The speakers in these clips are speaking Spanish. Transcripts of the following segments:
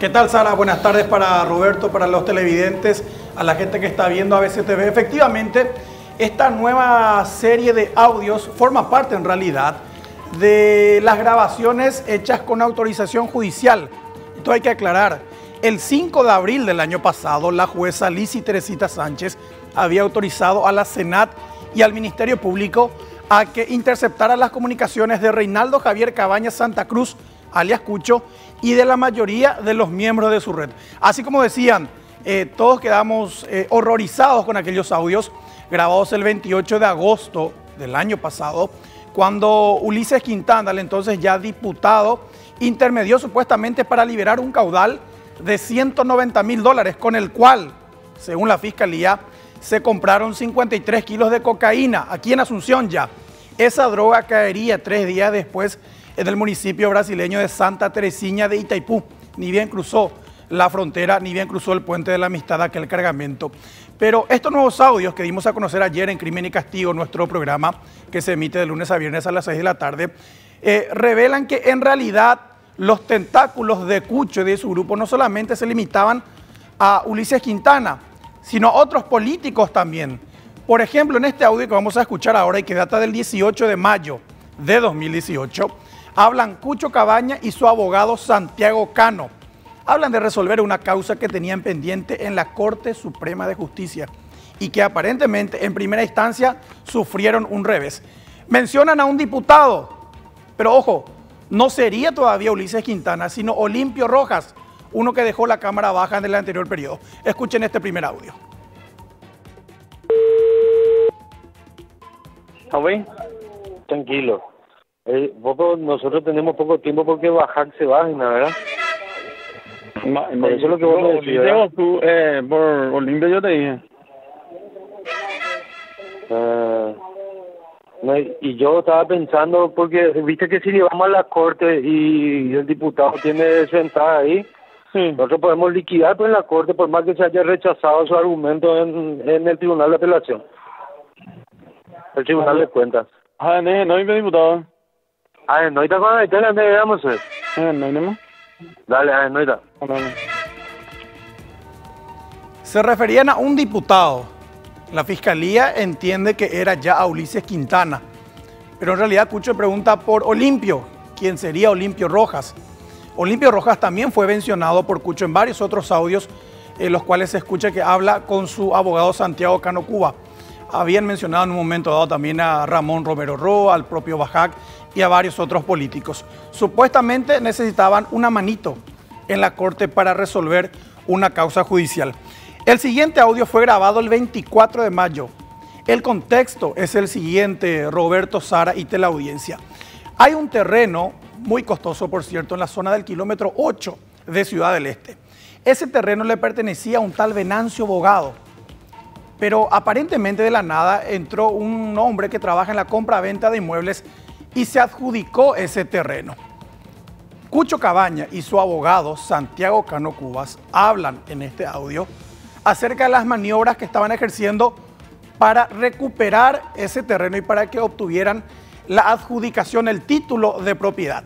¿Qué tal, Sara? Buenas tardes para Roberto, para los televidentes, a la gente que está viendo ABC TV. Efectivamente, esta nueva serie de audios forma parte, en realidad, de las grabaciones hechas con autorización judicial. Esto hay que aclarar. El 5 de abril del año pasado, la jueza Lizy Teresita Sánchez había autorizado a la Senat y al Ministerio Público a que interceptaran las comunicaciones de Reinaldo Javier Cabañas Santa Cruz, alias Cucho, y de la mayoría de los miembros de su red. Así como decían, todos quedamos horrorizados con aquellos audios grabados el 28 de agosto del año pasado, cuando Ulises Quintana, el entonces ya diputado, intermedió supuestamente para liberar un caudal de $190.000, con el cual, según la Fiscalía, se compraron 53 kilos de cocaína aquí en Asunción ya. Esa droga caería 3 días después en el municipio brasileño de Santa Teresinha de Itaipú. Ni bien cruzó la frontera, ni bien cruzó el Puente de la Amistad aquel cargamento. Pero estos nuevos audios que dimos a conocer ayer en Crimen y Castigo, nuestro programa que se emite de lunes a viernes a las 6 de la tarde, revelan que en realidad los tentáculos de Cucho y de su grupo no solamente se limitaban a Ulises Quintana, sino a otros políticos también. Por ejemplo, en este audio que vamos a escuchar ahora y que data del 18 de mayo de 2018, hablan Cucho Cabañas y su abogado Santiago Cano. Hablan de resolver una causa que tenían pendiente en la Corte Suprema de Justicia y que aparentemente en primera instancia sufrieron un revés. Mencionan a un diputado, pero ojo, no sería todavía Ulises Quintana, sino Olimpio Rojas, uno que dejó la Cámara Baja en el anterior periodo. Escuchen este primer audio. Tranquilo. Nosotros tenemos poco tiempo porque bajar se baja, ¿verdad? Por eso es lo que vos me decís, ¿verdad? Por Olimpia yo te dije. Y yo estaba pensando, porque viste que si llevamos a la corte y el diputado tiene desventaja ahí, sí, nosotros podemos liquidar pues, en la corte, por más que se haya rechazado su argumento en el Tribunal de Apelación. El Tribunal de Cuentas. Ah, no hay diputado. Ah, no está con la Estela, ¿dónde llegamos? No. Dale, no está. Se referían a un diputado. La Fiscalía entiende que era ya a Ulises Quintana. Pero en realidad Cucho pregunta por Olimpio, quien sería Olimpio Rojas. Olimpio Rojas también fue mencionado por Cucho en varios otros audios, en los cuales se escucha que habla con su abogado Santiago Cano Cuba. Habían mencionado en un momento dado también a Ramón Romero Roa, al propio Bajac y a varios otros políticos. Supuestamente necesitaban una manito en la corte para resolver una causa judicial. El siguiente audio fue grabado el 24 de mayo. El contexto es el siguiente, Roberto, Sara y teleaudiencia. Hay un terreno muy costoso, por cierto, en la zona del kilómetro 8 de Ciudad del Este. Ese terreno le pertenecía a un tal Venancio Bogado. Pero aparentemente de la nada entró un hombre que trabaja en la compra-venta de inmuebles y se adjudicó ese terreno. Cucho Cabañas y su abogado Santiago Cano Cubas hablan en este audio acerca de las maniobras que estaban ejerciendo para recuperar ese terreno y para que obtuvieran la adjudicación, el título de propiedad.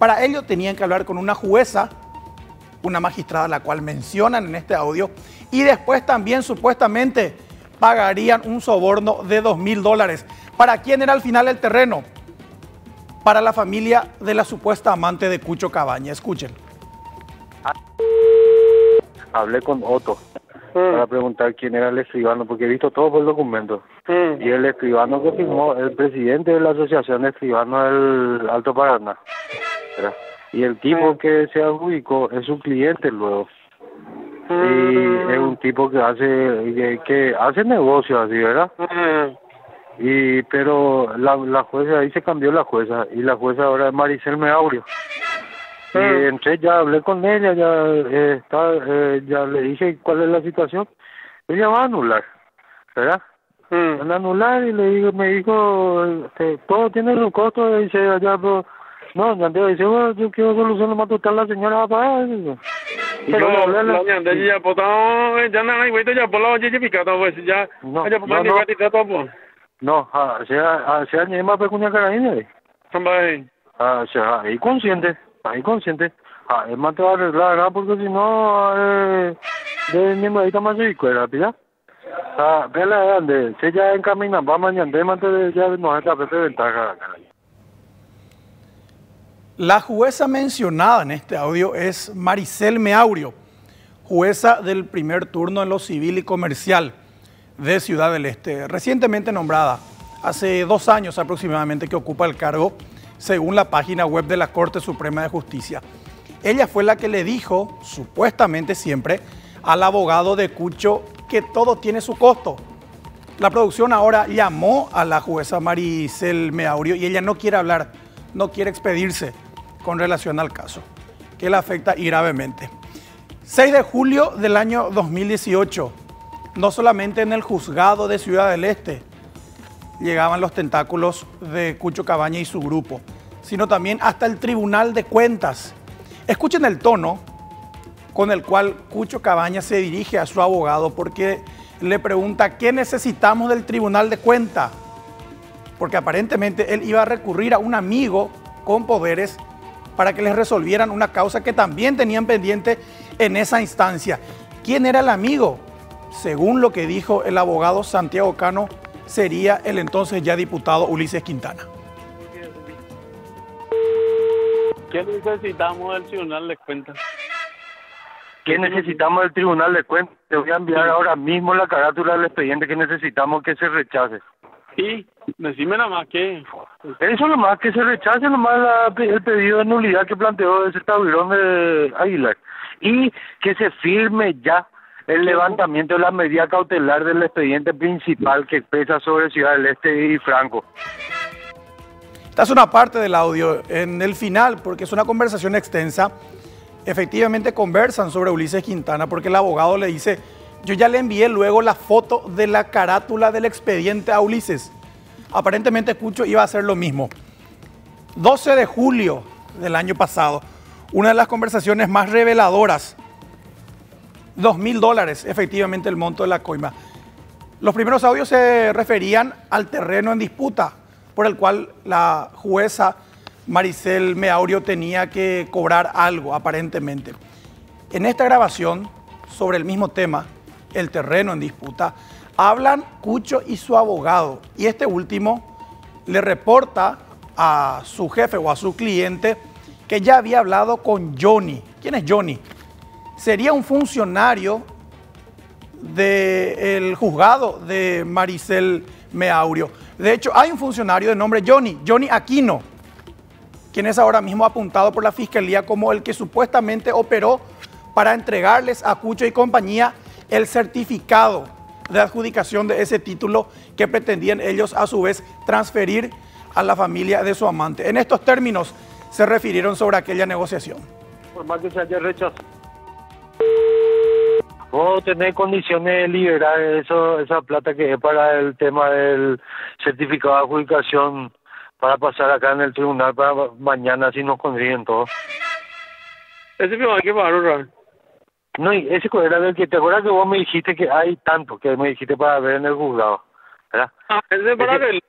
Para ello tenían que hablar con una jueza, una magistrada, la cual mencionan en este audio, y después también supuestamente pagarían un soborno de $2.000. ¿Para quién era al final el terreno? Para la familia de la supuesta amante de Cucho Cabañas. Escuchen. Hablé con Otto para preguntar quién era el escribano, porque he visto todo por el documento. Y el escribano que firmó, el presidente de la Asociación de Escribanos del Alto Paraná. Y el tipo que se adjudicó es su cliente luego. Y es un tipo que hace negocios así, ¿verdad? Y pero la jueza, ahí se cambió la jueza, y la jueza ahora es Marisel Meaurio. Y entré, ya hablé con ella, ya le dije cuál es la situación. Ella va a anular, ¿verdad? Van a anular y me dijo, todo tiene su costo, dice allá, pero no, Ñandeo dice, bueno, yo quiero solución más total, la señora va a pagar. Pero no, Ñandeo ya potao, ya no hay güey, ya por la oye, ya picado, pues ya, ya por la oye, ya está todo. No, se añade más pecunia carabina. Ahí consciente, Además te va a arreglar, ¿no? Porque si no, de mi madita más rico, ¿verdad, pilla? Ah, vela grande, si ya encamina, va mañana, de ya vimos esta ventaja. La jueza mencionada en este audio es Marisel Meaurio, jueza del primer turno en lo civil y comercial de Ciudad del Este, recientemente nombrada, hace 2 años aproximadamente que ocupa el cargo, según la página web de la Corte Suprema de Justicia. Ella fue la que le dijo, supuestamente siempre, al abogado de Cucho que todo tiene su costo. La producción ahora llamó a la jueza Marisel Meaurio y ella no quiere hablar, no quiere expedirse con relación al caso, que la afecta gravemente. 6 de julio del año 2018, no solamente en el juzgado de Ciudad del Este llegaban los tentáculos de Cucho Cabañas y su grupo, sino también hasta el Tribunal de Cuentas. Escuchen el tono con el cual Cucho Cabañas se dirige a su abogado, porque le pregunta qué necesitamos del Tribunal de Cuentas, porque aparentemente él iba a recurrir a un amigo con poderes para que les resolvieran una causa que también tenían pendiente en esa instancia. ¿Quién era el amigo? Según lo que dijo el abogado Santiago Cano, sería el entonces ya diputado Ulises Quintana. ¿Qué necesitamos del Tribunal de Cuentas? ¿Qué necesitamos del Tribunal de Cuentas? Te voy a enviar ahora mismo la carátula del expediente que necesitamos que se rechace. Sí, decime nada más que... Eso nomás, que se rechace nomás el pedido de nulidad que planteó ese tabirón de Aguilar. Y que se firme ya el levantamiento de la medida cautelar del expediente principal que pesa sobre Ciudad del Este y Franco. Esta es una parte del audio en el final, porque es una conversación extensa. Efectivamente conversan sobre Ulises Quintana, porque el abogado le dice, yo ya le envié luego la foto de la carátula del expediente a Ulises. Aparentemente Cucho iba a hacer lo mismo. 12 de julio del año pasado, una de las conversaciones más reveladoras. $2.000 efectivamente el monto de la coima. Los primeros audios se referían al terreno en disputa, por el cual la jueza Marisel Meaurio tenía que cobrar algo, aparentemente. En esta grabación, sobre el mismo tema, el terreno en disputa, hablan Cucho y su abogado, y este último le reporta a su jefe o a su cliente que ya había hablado con Johnny. ¿Quién es Johnny? Sería un funcionario del juzgado de Marisel Meaurio. De hecho, hay un funcionario de nombre Johnny, Johnny Aquino, quien es ahora mismo apuntado por la Fiscalía como el que supuestamente operó para entregarles a Cucho y compañía el certificado de adjudicación de ese título que pretendían ellos a su vez transferir a la familia de su amante. En estos términos se refirieron sobre aquella negociación. Por más que se haya rechazado. Vos tenés condiciones de liberar esa plata que es para el tema del certificado de adjudicación para pasar acá en el tribunal para mañana, si nos consiguen todos. Ese que va a quemar, ¿no? No, y ese era del que te acuerdas que vos me dijiste que hay tanto, que me dijiste para ver en el juzgado, ¿verdad? Ah, ese es para el...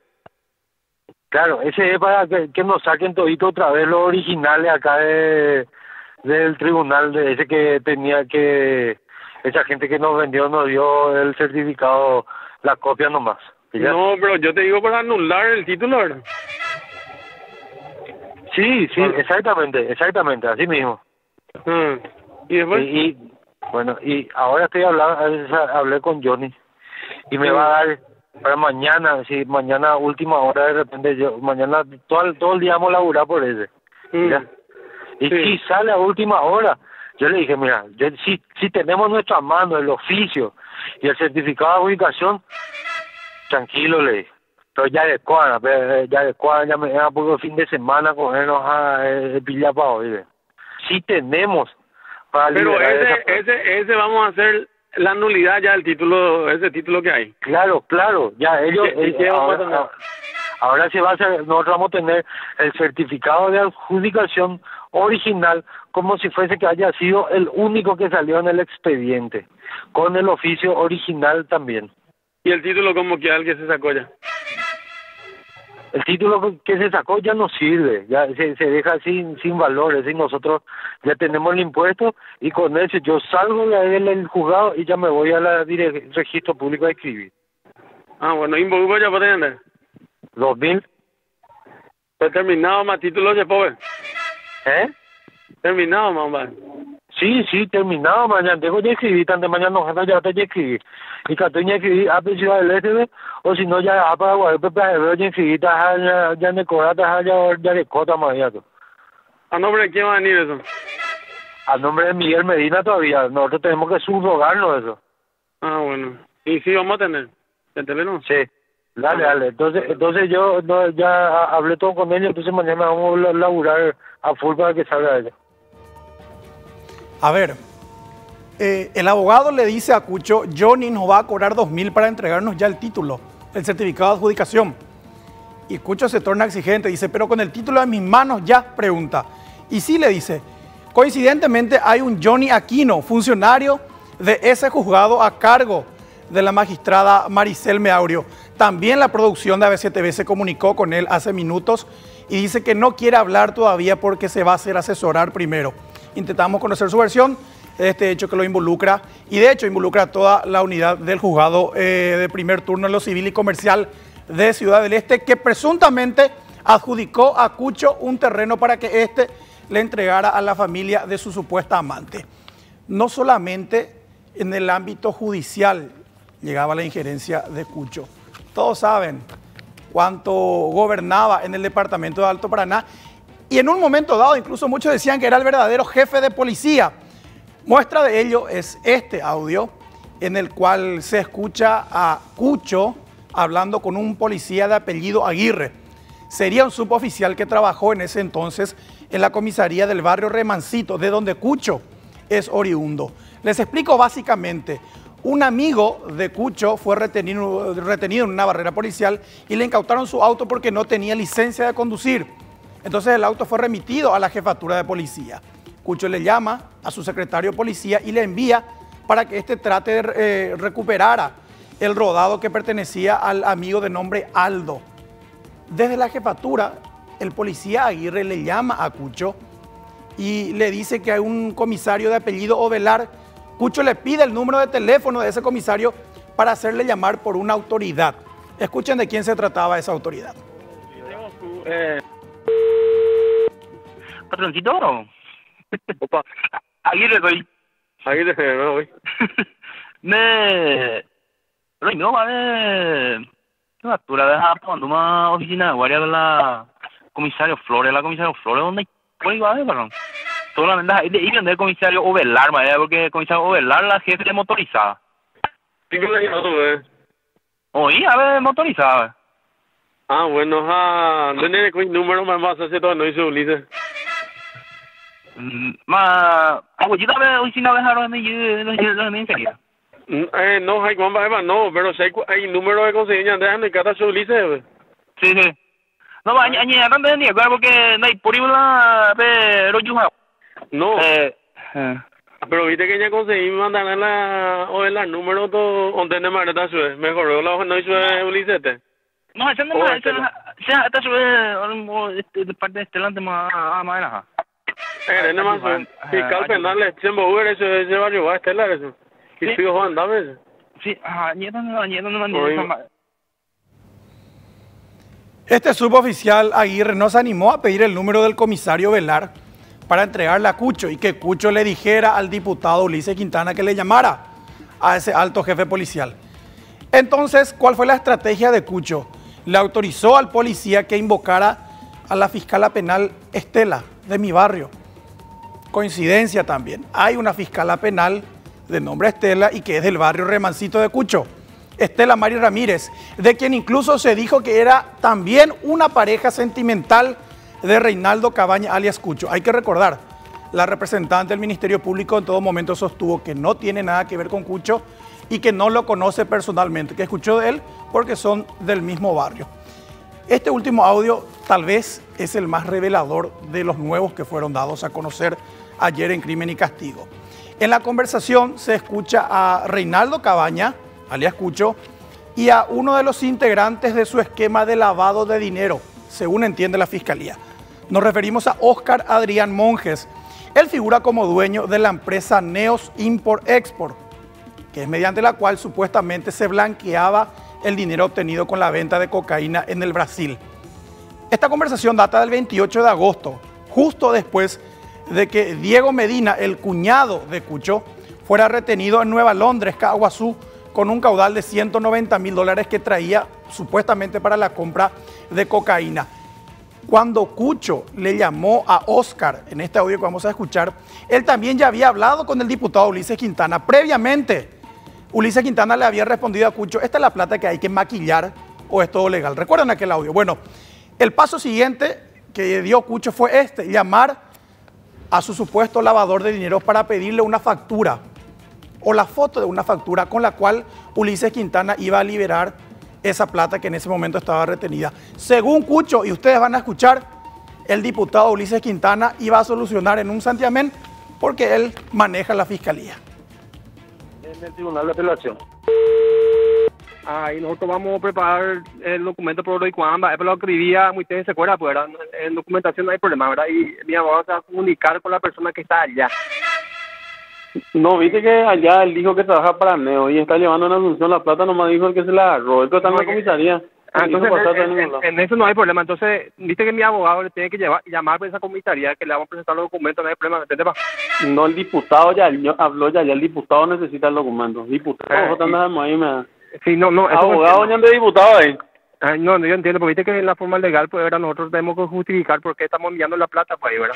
Claro, ese es para que nos saquen todito otra vez los originales acá del tribunal, de ese que tenía que... Esa gente que nos vendió nos dio el certificado, la copia nomás. ¿Ya? No, pero yo te digo para anular el título, ¿verdad? Sí, sí, bueno. Exactamente, así mismo. ¿Y después? Bueno, y ahora estoy hablando, hablé con Johnny y me va a dar para mañana, sí, mañana última hora de repente, yo mañana todo el día vamos a laburar por ese. ¿Ya? Y quizá la última hora. Yo le dije, mira, si tenemos nuestra mano, el oficio y el certificado de adjudicación, tranquilo, le dije. Pero ya me da poco fin de semana cogernos a pillar para hoy. Si tenemos para liberar. Pero ese vamos a hacer la nulidad ya del título, ese título que hay. Claro, ya ellos... Ahora se va a hacer, nosotros vamos a tener el certificado de adjudicación original como si fuese que haya sido el único que salió en el expediente, con el oficio original también. ¿Y el título como que alguien se sacó ya? El título que se sacó ya no sirve, ya se deja sin valor. Es decir, nosotros ya tenemos el impuesto y con eso yo salgo del juzgado y ya me voy a la registro público a escribir. Ah, bueno, ¿involucro ya para tener? 2000. ¿Está terminado más título de pobre? ¿Eh? Terminado, mamá. Sí, terminado, mañana tengo que escribir, tanto mañana no, ya te escribí. Y que tengo que escribir a Ciudad del Este, o si no, ya a Paraguay, pero ya escribí, ya me cobratas, ya le cota, mañana. ¿A nombre de quién va a venir eso? A nombre de Miguel Medina todavía, nosotros tenemos que subrogarnos eso. Ah, bueno. ¿Y si vamos a tener? ¿Te entendieron? Sí. Dale. Entonces yo no, ya hablé todo con él, entonces mañana vamos a laburar a full para que salga ella. A ver, el abogado le dice a Cucho, Johnny nos va a cobrar 2000 para entregarnos ya el título, el certificado de adjudicación. Y Cucho se torna exigente, dice, pero con el título en mis manos ya, pregunta. Y sí, le dice, coincidentemente hay un Johnny Aquino, funcionario de ese juzgado a cargo de la magistrada Marisel Meaurio. También la producción de ABC TV se comunicó con él hace minutos y dice que no quiere hablar todavía porque se va a hacer asesorar primero. Intentamos conocer su versión de este hecho que lo involucra, y de hecho involucra a toda la unidad del juzgado de primer turno en lo civil y comercial de Ciudad del Este, que presuntamente adjudicó a Cucho un terreno para que éste le entregara a la familia de su supuesta amante. No solamente en el ámbito judicial llegaba la injerencia de Cucho. Todos saben cuánto gobernaba en el departamento de Alto Paraná. Y en un momento dado, incluso muchos decían que era el verdadero jefe de policía. Muestra de ello es este audio en el cual se escucha a Cucho hablando con un policía de apellido Aguirre. Sería un suboficial que trabajó en ese entonces en la comisaría del barrio Remancito, de donde Cucho es oriundo. Les explico básicamente. Un amigo de Cucho fue retenido en una barrera policial y le incautaron su auto porque no tenía licencia de conducir. Entonces el auto fue remitido a la jefatura de policía. Cucho le llama a su secretario de policía y le envía para que éste trate de recuperara el rodado que pertenecía al amigo de nombre Aldo. Desde la jefatura, el policía Aguirre le llama a Cucho y le dice que hay un comisario de apellido Ovelar. Cucho le pide el número de teléfono de ese comisario para hacerle llamar por una autoridad. Escuchen de quién se trataba esa autoridad. ¿Patroncito? Opa. Aguirre soy. Aguirre se me voy. No, vale. Tú la dejas tomando una oficina de guardia de la comisario Flores, donde voy, vale, perdón. Toda la verdad, y donde el comisario Ovelar, madre, porque el comisario Ovelar la jefe de motorizada. ¿Qué cosa que no tú ves? Oí, a ver, motorizada. Ah, bueno, ja. No tiene el número, más hace todo, no hizo Ulises. Ma, abuelita, hoy sí no dejaron de enseguida. No, hay Juan Bajema, no, pero si hay número de consejería, dejan de catar su Ulises. Sí. No, añadan de ni acuerdo porque no hay por la de Rojuja. No, pero viste que ya conseguí mandarle el número donde me mareta sube. Mejoró la hoja, no hizo Ulises. No, esa no es la. Esta sube de parte de Estelante más a Madera. No más, fiscal penal, siempre Uber, ese barrio va a Estelar, eso. ¿Qué tío Juan, dame eso? Sí, añéndome mandé. Este suboficial Aguirre nos animó a pedir el número del comisario Velar para entregarle a Cucho y que Cucho le dijera al diputado Ulises Quintana que le llamara a ese alto jefe policial. Entonces, ¿cuál fue la estrategia de Cucho? Le autorizó al policía que invocara a la fiscala penal Estela, de mi barrio. Coincidencia también, hay una fiscala penal de nombre Estela y que es del barrio Remancito de Cucho. Estela María Ramírez, de quien incluso se dijo que era también una pareja sentimental de Reinaldo Cabañas alias Cucho. Hay que recordar, la representante del Ministerio Público en todo momento sostuvo que no tiene nada que ver con Cucho y que no lo conoce personalmente, que escuchó de él porque son del mismo barrio. Este último audio tal vez es el más revelador de los nuevos que fueron dados a conocer ayer en Crimen y Castigo. En la conversación se escucha a Reinaldo Cabañas, alias Cucho, y a uno de los integrantes de su esquema de lavado de dinero, según entiende la Fiscalía. Nos referimos a Oscar Adrián Monjes. Él figura como dueño de la empresa NEOS Import Export, que es mediante la cual supuestamente se blanqueaba el dinero obtenido con la venta de cocaína en el Brasil. Esta conversación data del 28 de agosto, justo después de que Diego Medina, el cuñado de Cucho, fuera retenido en Nueva Londres, Caguazú, con un caudal de $190.000 que traía supuestamente para la compra de cocaína. Cuando Cucho le llamó a Oscar, en este audio que vamos a escuchar, él también ya había hablado con el diputado Ulises Quintana. Previamente, Ulises Quintana le había respondido a Cucho, esta es la plata que hay que maquillar o es todo legal. ¿Recuerdan aquel audio? Bueno, el paso siguiente que dio Cucho fue este, llamar a su supuesto lavador de dinero para pedirle una factura o la foto de una factura con la cual Ulises Quintana iba a liberar esa plata que en ese momento estaba retenida. Según Cucho, y ustedes van a escuchar, el diputado Ulises Quintana iba a solucionar en un santiamén porque él maneja la fiscalía. En el Tribunal de Apelación. Ahí nosotros vamos a preparar el documento por lo y cuando, pero lo escribía, ustedes se acuerdan, pues, ¿verdad? En documentación no hay problema, ¿verdad? Y mi abogado se va a comunicar con la persona que está allá. No, viste que allá el hijo que trabaja para NEO y está llevando en Asunción la plata, nomás dijo el que se la agarró, el que está en la comisaría. Ah, entonces, en eso no hay problema, entonces, viste que mi abogado le tiene que llamar a esa comisaría que le vamos a presentar los documentos, no hay problema, ¿entendés? No, el diputado ya habló ya, el diputado necesita el documento, diputado, ahí me... Sí, no, abogado, no, de diputado ahí. Ay, no, yo entiendo, porque viste que en la forma legal, pues, ¿verdad? Nosotros tenemos que justificar por qué estamos enviando la plata para ahí, ¿verdad?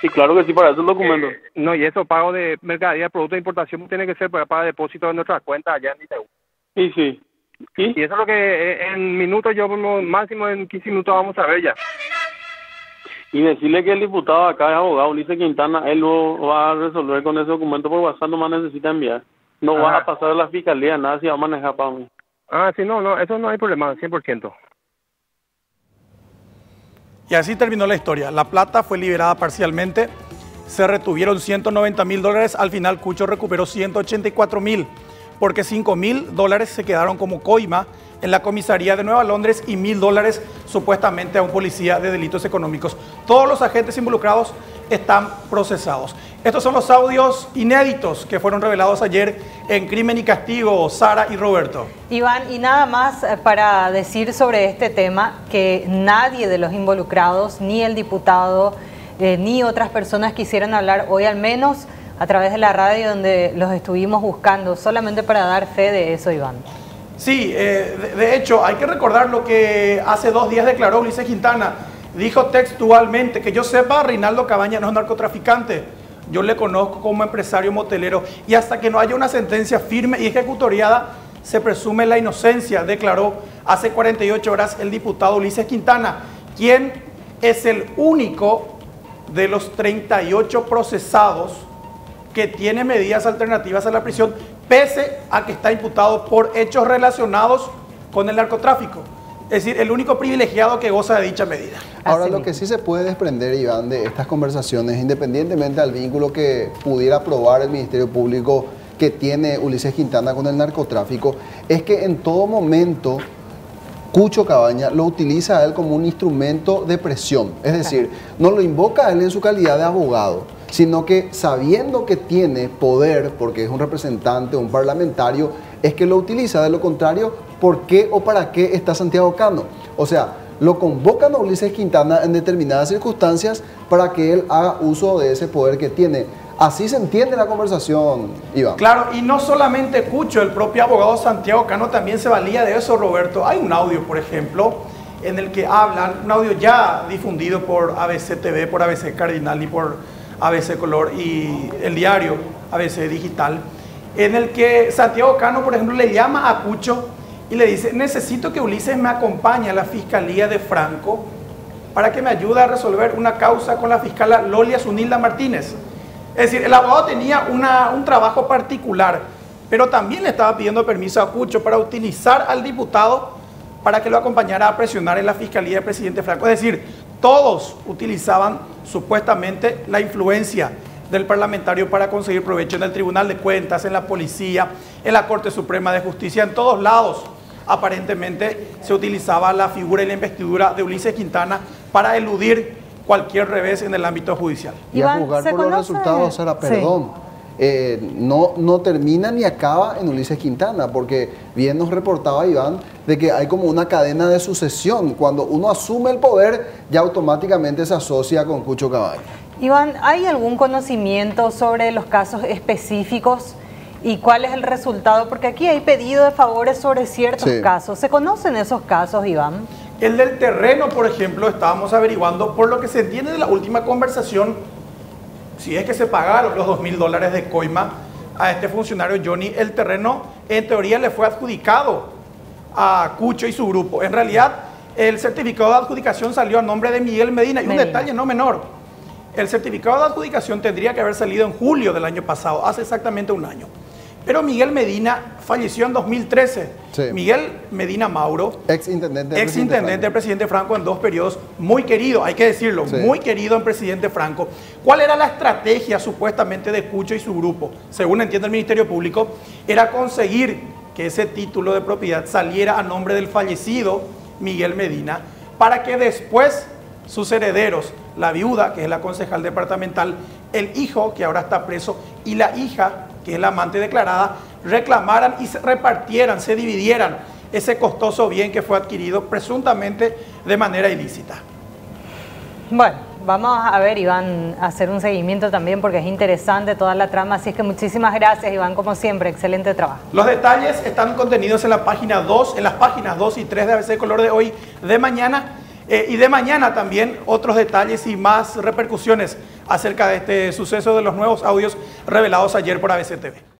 Sí, claro que sí, para esos documentos. No, y eso, pago de mercadería, producto de importación, tiene que ser para depósito de nuestras cuentas allá en ITEU. Sí, sí. Y eso es lo que en minutos, yo máximo en 15 minutos vamos a ver ya. Y decirle que el diputado acá es abogado, Ulises Quintana, él lo va a resolver con ese documento por WhatsApp, nomás necesita enviar. No vas a pasar a la fiscalía, nada, si va a manejar para mí. Ah, sí, no, eso no hay problema, 100%. Y así terminó la historia. La plata fue liberada parcialmente, se retuvieron $190.000, al final Cucho recuperó $184.000, porque $5.000 se quedaron como coima en la comisaría de Nueva Londres y $1.000 supuestamente a un policía de delitos económicos. Todos los agentes involucrados están procesados. Estos son los audios inéditos que fueron revelados ayer en Crimen y Castigo, Sara y Roberto. Iván, y nada más para decir sobre este tema que nadie de los involucrados, ni el diputado, ni otras personas quisieron hablar hoy, al menos a través de la radio donde los estuvimos buscando, solamente para dar fe de eso, Iván. Sí, de hecho hay que recordar lo que hace 2 días declaró Ulises Quintana. Dijo textualmente, que yo sepa, Reinaldo Cabañas no es un narcotraficante. Yo le conozco como empresario motelero. Y hasta que no haya una sentencia firme y ejecutoriada, se presume la inocencia, declaró hace 48 horas el diputado Ulises Quintana, quien es el único de los 38 procesados que tiene medidas alternativas a la prisión, pese a que está imputado por hechos relacionados con el narcotráfico. Es decir, el único privilegiado que goza de dicha medida. Ahora, lo que sí se puede desprender, Iván, de estas conversaciones, independientemente del vínculo que pudiera probar el Ministerio Público que tiene Ulises Quintana con el narcotráfico, es que en todo momento Cucho Cabañas lo utiliza a él como un instrumento de presión. Es decir, no lo invoca a él en su calidad de abogado, sino que sabiendo que tiene poder, porque es un representante, un parlamentario, es que lo utiliza. De lo contrario, ¿por qué o para qué está Santiago Cano? O sea, lo convocan a Ulises Quintana en determinadas circunstancias para que él haga uso de ese poder que tiene. Así se entiende la conversación, Iván. Claro, y no solamente Cucho, el propio abogado Santiago Cano también se valía de eso, Roberto. Hay un audio, por ejemplo, en el que hablan, un audio ya difundido por ABC TV, por ABC Cardinal y por ABC Color y el diario ABC Digital, en el que Santiago Cano, por ejemplo, le llama a Cucho y le dice, necesito que Ulises me acompañe a la Fiscalía de Franco para que me ayude a resolver una causa con la fiscal Lolia Zunilda Martínez. Es decir, el abogado tenía un trabajo particular, pero también le estaba pidiendo permiso a Cucho para utilizar al diputado para que lo acompañara a presionar en la Fiscalía del Presidente Franco. Es decir, todos utilizaban supuestamente la influencia del parlamentario para conseguir provecho en el Tribunal de Cuentas, en la Policía, en la Corte Suprema de Justicia, en todos lados. aparentemente se utilizaba la figura y la investidura de Ulises Quintana para eludir cualquier revés en el ámbito judicial. Y a juzgar por los resultados, Sara, perdón, no termina ni acaba en Ulises Quintana, porque bien nos reportaba Iván de que hay como una cadena de sucesión. Cuando uno asume el poder, ya automáticamente se asocia con Cucho Cabañas. Iván, ¿hay algún conocimiento sobre los casos específicos y cuál es el resultado? Porque aquí hay pedido de favores sobre ciertos casos. ¿Se conocen esos casos, Iván? El del terreno, por ejemplo, estábamos averiguando, por lo que se entiende de la última conversación, si es que se pagaron los $2.000 de coima a este funcionario Johnny, el terreno en teoría le fue adjudicado a Cucho y su grupo. En realidad, el certificado de adjudicación salió a nombre de Miguel Medina. Y un detalle no menor, el certificado de adjudicación tendría que haber salido en julio del año pasado, hace exactamente un año. Pero Miguel Medina falleció en 2013. Miguel Medina Mauro, ex intendente del presidente Franco en dos periodos, muy querido, hay que decirlo, muy querido en presidente Franco. ¿Cuál era la estrategia supuestamente de Cucho y su grupo? Según entiende el Ministerio Público, era conseguir que ese título de propiedad saliera a nombre del fallecido Miguel Medina, para que después sus herederos, la viuda, que es la concejal departamental, el hijo, que ahora está preso, y la hija, que es la amante declarada, reclamaran y se repartieran, se dividieran ese costoso bien que fue adquirido presuntamente de manera ilícita. Bueno, vamos a ver, Iván, a hacer un seguimiento también porque es interesante toda la trama, así es que muchísimas gracias, Iván, como siempre, excelente trabajo. Los detalles están contenidos en la página 2, en las páginas 2 y 3 de ABC Color de hoy, de mañana, y de mañana también otros detalles y más repercusiones acerca de este suceso de los nuevos audios revelados ayer por ABC TV.